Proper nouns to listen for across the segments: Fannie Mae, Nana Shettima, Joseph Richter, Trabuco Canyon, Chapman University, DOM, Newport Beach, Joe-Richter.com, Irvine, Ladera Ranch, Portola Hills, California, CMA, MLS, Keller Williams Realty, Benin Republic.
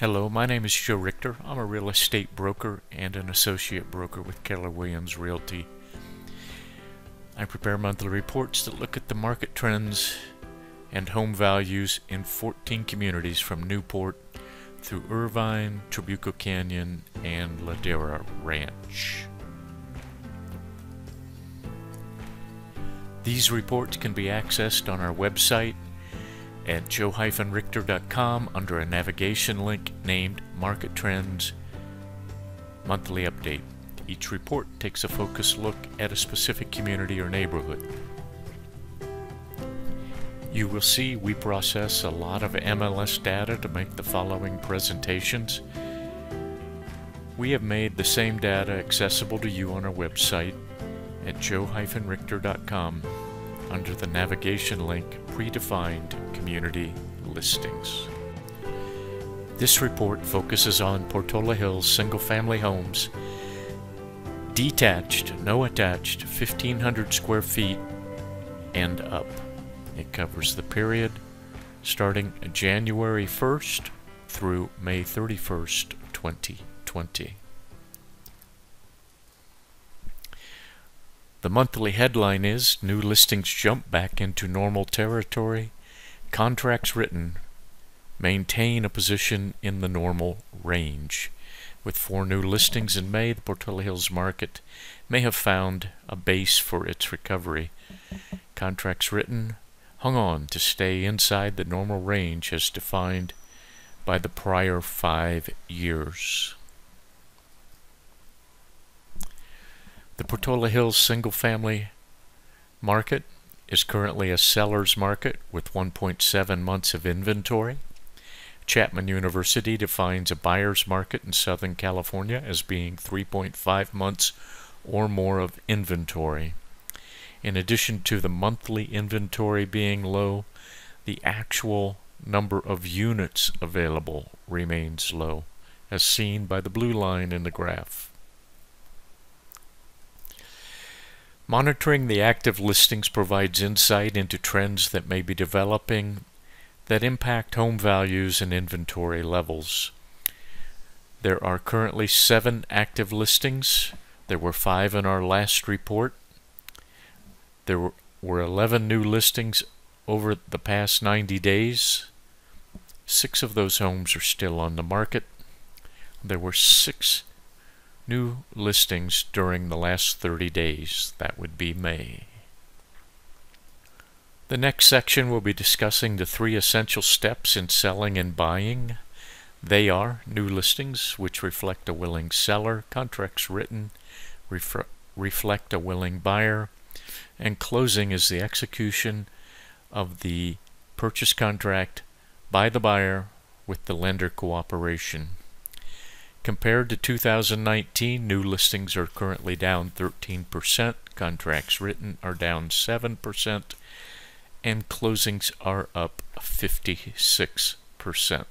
Hello, my name is Joe Richter. I'm a real estate broker and an associate broker with Keller Williams Realty. I prepare monthly reports that look at the market trends and home values in 14 communities from Newport through Irvine, Trabuco Canyon, and Ladera Ranch. These reports can be accessed on our website at joe-richter.com under a navigation link named Market Trends Monthly Update. Each report takes a focused look at a specific community or neighborhood. You will see we process a lot of MLS data to make the following presentations. We have made the same data accessible to you on our website at joe-richter.com under the navigation link Predefined Community Listings. This report focuses on Portola Hills single-family homes, detached, no attached, 1,500 square feet and up. It covers the period starting January 1st through May 31st, 2020. The monthly headline is New Listings Jump Back into Normal Territory, Contracts Written, Maintain a Position in the Normal Range. With 4 new listings in May, the Portola Hills market may have found a base for its recovery. Contracts Written hung on to stay inside the normal range as defined by the prior 5 years. The Portola Hills single-family market is currently a seller's market with 1.7 months of inventory. Chapman University defines a buyer's market in Southern California as being 3.5 months or more of inventory. In addition to the monthly inventory being low, the actual number of units available remains low, as seen by the blue line in the graph. Monitoring the active listings provides insight into trends that may be developing that impact home values and inventory levels. There are currently 7 active listings. There were 5 in our last report. There were 11 new listings over the past 90 days. 6 of those homes are still on the market. There were 6 new listings during the last 30 days. That would be May. The next section will be discussing the 3 essential steps in selling and buying. They are new listings, which reflect a willing seller, contracts written, reflect a willing buyer, and closing is the execution of the purchase contract by the buyer with the lender cooperation. Compared to 2019, new listings are currently down 13%, contracts written are down 7%, and closings are up 56%.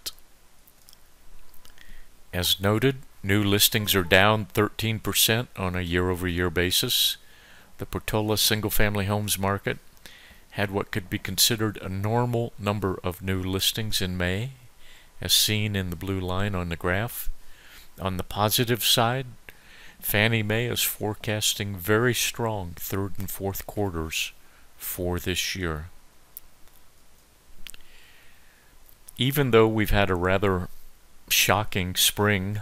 As noted, new listings are down 13% on a year-over-year basis. The Portola single-family homes market had what could be considered a normal number of new listings in May, as seen in the blue line on the graph. On the positive side, Fannie Mae is forecasting very strong 3rd and 4th quarters for this year. Even though we've had a rather shocking spring,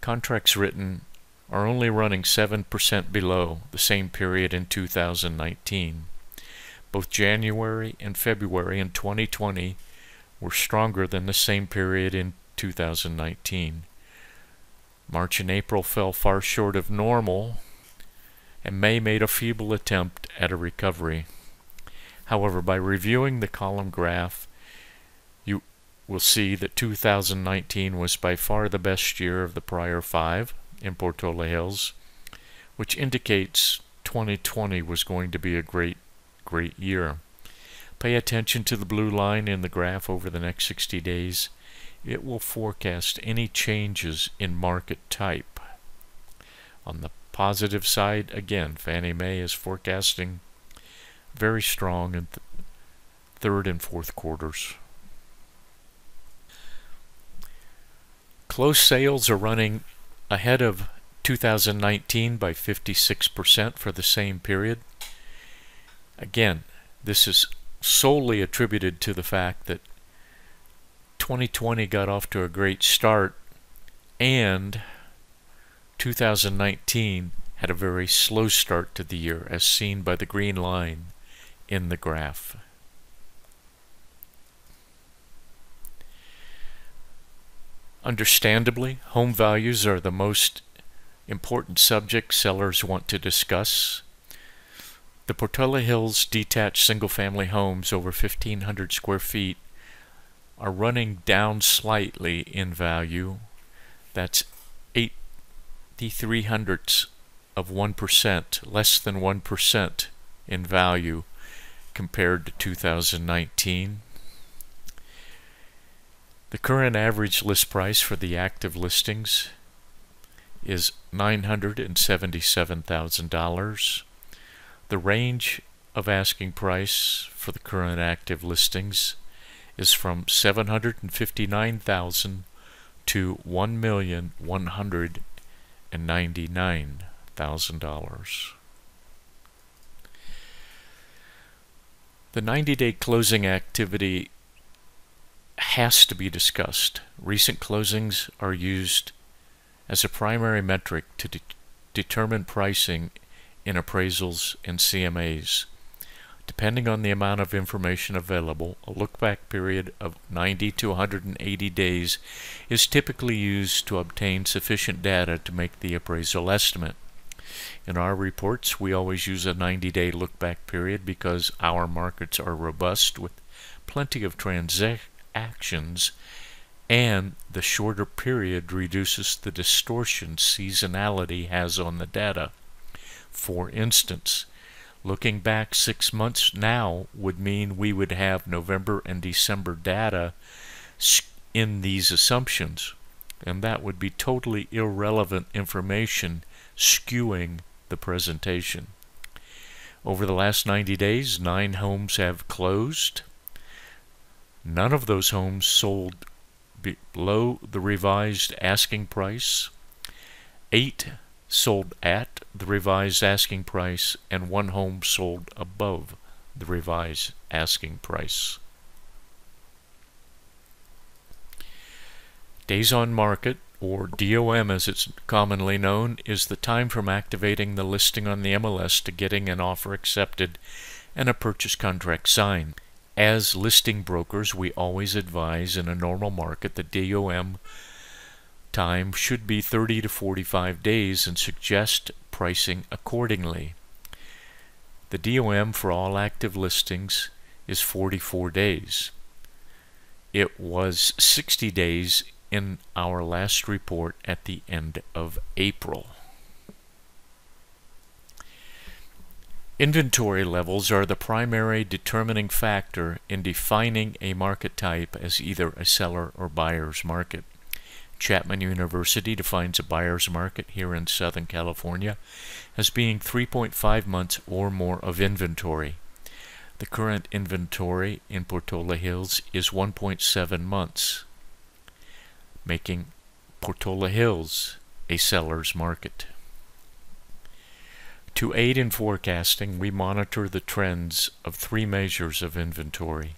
contracts written are only running 7% below the same period in 2019. Both January and February in 2020 were stronger than the same period in 2019. March and April fell far short of normal, and May made a feeble attempt at a recovery. However, by reviewing the column graph, you will see that 2019 was by far the best year of the prior 5 in Portola Hills, which indicates 2020 was going to be a great year. Pay attention to the blue line in the graph over the next 60 days. It will forecast any changes in market type. On the positive side, again, Fannie Mae is forecasting very strong in 3rd and 4th quarters. Closed sales are running ahead of 2019 by 56% for the same period. Again, this is solely attributed to the fact that 2020 got off to a great start and 2019 had a very slow start to the year, as seen by the green line in the graph. Understandably, home values are the most important subject sellers want to discuss. The Portola Hills detached single-family homes over 1,500 square feet are running down slightly in value. That's 0.83%, less than 1% in value compared to 2019. The current average list price for the active listings is $977,000. The range of asking price for the current active listings is from $759,000 to $1,199,000. The 90-day closing activity has to be discussed. Recent closings are used as a primary metric to determine pricing in appraisals and CMAs. Depending on the amount of information available, a look-back period of 90 to 180 days is typically used to obtain sufficient data to make the appraisal estimate. In our reports, we always use a 90-day look-back period because our markets are robust with plenty of transactions, and the shorter period reduces the distortion seasonality has on the data. For instance, looking back 6 months now would mean we would have November and December data in these assumptions, and that would be totally irrelevant information skewing the presentation. Over the last 90 days, 9 homes have closed. None of those homes sold below the revised asking price. 8 sold at the revised asking price, and 1 home sold above the revised asking price. Days on market, or DOM as it's commonly known, is the time from activating the listing on the MLS to getting an offer accepted and a purchase contract signed. As listing brokers, we always advise in a normal market that DOM time should be 30 to 45 days and suggest pricing accordingly. The DOM for all active listings is 44 days. It was 60 days in our last report at the end of April. Inventory levels are the primary determining factor in defining a market type as either a seller or buyer's market. Chapman University defines a buyer's market here in Southern California as being 3.5 months or more of inventory. The current inventory in Portola Hills is 1.7 months, making Portola Hills a seller's market. To aid in forecasting, we monitor the trends of 3 measures of inventory.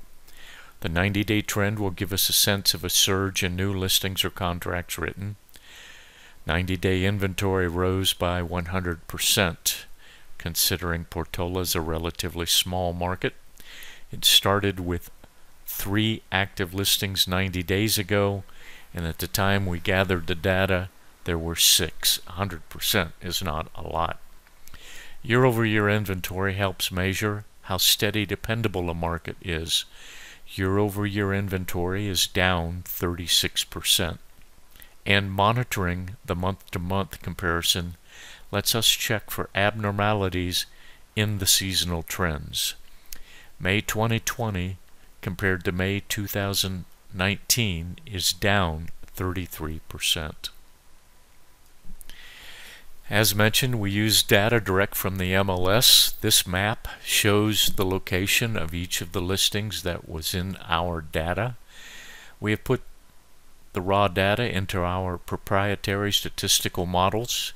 The 90-day trend will give us a sense of a surge in new listings or contracts written. 90-day inventory rose by 100%. Considering Portola is a relatively small market, it started with 3 active listings 90 days ago, and at the time we gathered the data, there were 6. 100% is not a lot. Year-over-year inventory helps measure how steady, dependable a market is. Year-over-year inventory is down 36%. And monitoring the month-to-month comparison lets us check for abnormalities in the seasonal trends. May 2020 compared to May 2019 is down 33%. As mentioned, we use data direct from the MLS. This map shows the location of each of the listings that was in our data. We have put the raw data into our proprietary statistical models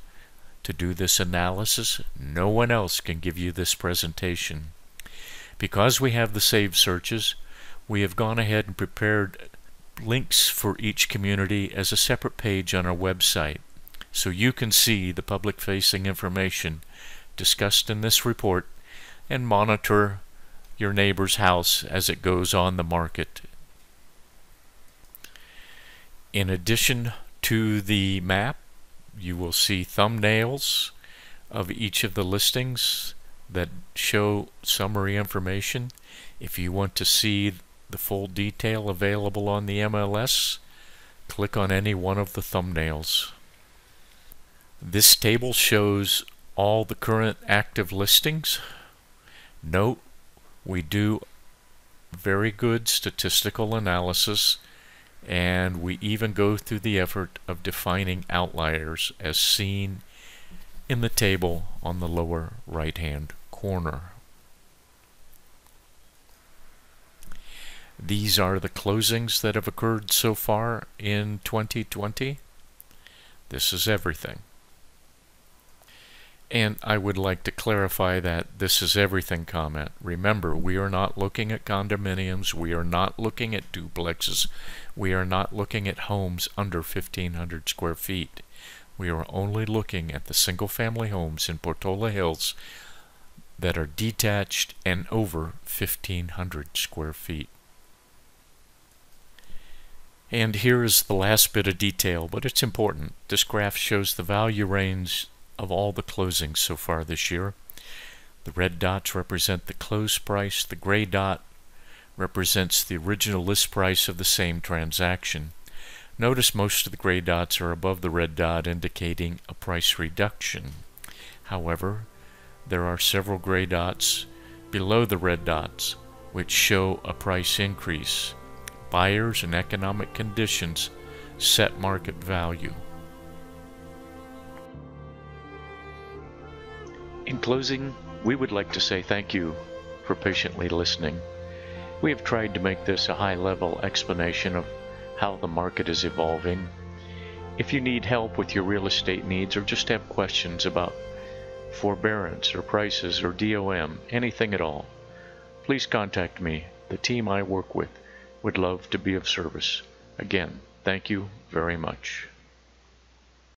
to do this analysis. No one else can give you this presentation. Because we have the saved searches, we have gone ahead and prepared links for each community as a separate page on our website, so you can see the public-facing information discussed in this report and monitor your neighbor's house as it goes on the market. In addition to the map, you will see thumbnails of each of the listings that show summary information. If you want to see the full detail available on the MLS, click on any one of the thumbnails. This table shows all the current active listings. Note, we do very good statistical analysis, and we even go through the effort of defining outliers as seen in the table on the lower right hand corner. These are the closings that have occurred so far in 2020. This is everything. And I would like to clarify that this is everything comment. Remember, we are not looking at condominiums. We are not looking at duplexes. We are not looking at homes under 1,500 square feet. We are only looking at the single-family homes in Portola Hills that are detached and over 1,500 square feet. And here is the last bit of detail, but it's important. This graph shows the value range of all the closings so far this year. The red dots represent the close price. The gray dot represents the original list price of the same transaction. Notice most of the gray dots are above the red dot, indicating a price reduction. However, there are several gray dots below the red dots which show a price increase. Buyers and economic conditions set market value. In closing, we would like to say thank you for patiently listening. We have tried to make this a high-level explanation of how the market is evolving. If you need help with your real estate needs or just have questions about forbearance or prices or DOM, anything at all, please contact me. The team I work with would love to be of service. Again, thank you very much.